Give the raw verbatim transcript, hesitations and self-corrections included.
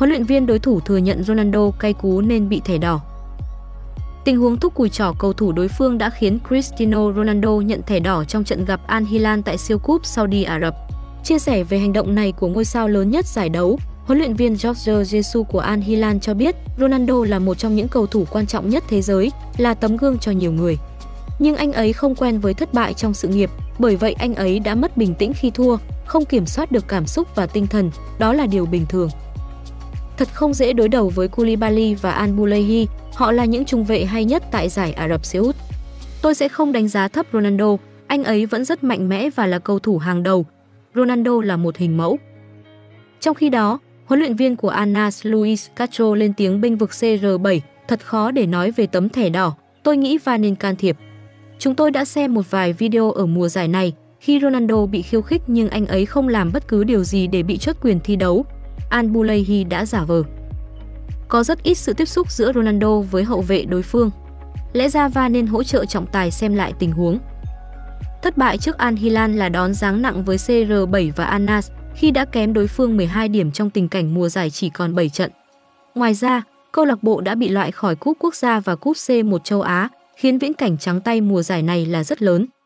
Huấn luyện viên đối thủ thừa nhận Ronaldo cay cú nên bị thẻ đỏ. Tình huống thúc cùi chỏ cầu thủ đối phương đã khiến Cristiano Ronaldo nhận thẻ đỏ trong trận gặp Al Hilal tại siêu cúp Saudi Ả Rập. Chia sẻ về hành động này của ngôi sao lớn nhất giải đấu, huấn luyện viên Jorge Jesus của Al Hilal cho biết Ronaldo là một trong những cầu thủ quan trọng nhất thế giới, là tấm gương cho nhiều người. Nhưng anh ấy không quen với thất bại trong sự nghiệp, bởi vậy anh ấy đã mất bình tĩnh khi thua, không kiểm soát được cảm xúc và tinh thần, đó là điều bình thường. Thật không dễ đối đầu với Coulibaly và Al-Bulayhi, họ là những trung vệ hay nhất tại giải Ả Rập Xê Út. Tôi sẽ không đánh giá thấp Ronaldo, anh ấy vẫn rất mạnh mẽ và là cầu thủ hàng đầu. Ronaldo là một hình mẫu. Trong khi đó, huấn luyện viên của Anas Luis Castro lên tiếng bênh vực C R bảy, thật khó để nói về tấm thẻ đỏ, tôi nghĩ V A R nên can thiệp. Chúng tôi đã xem một vài video ở mùa giải này, khi Ronaldo bị khiêu khích nhưng anh ấy không làm bất cứ điều gì để bị chốt quyền thi đấu. Al-Bulayhi đã giả vờ. Có rất ít sự tiếp xúc giữa Ronaldo với hậu vệ đối phương. Lẽ ra V A R nên hỗ trợ trọng tài xem lại tình huống. Thất bại trước Al Hilal là đón giáng nặng với C R bảy và Anas khi đã kém đối phương mười hai điểm trong tình cảnh mùa giải chỉ còn bảy trận. Ngoài ra, câu lạc bộ đã bị loại khỏi cúp quốc gia và cúp C một châu Á, khiến viễn cảnh trắng tay mùa giải này là rất lớn.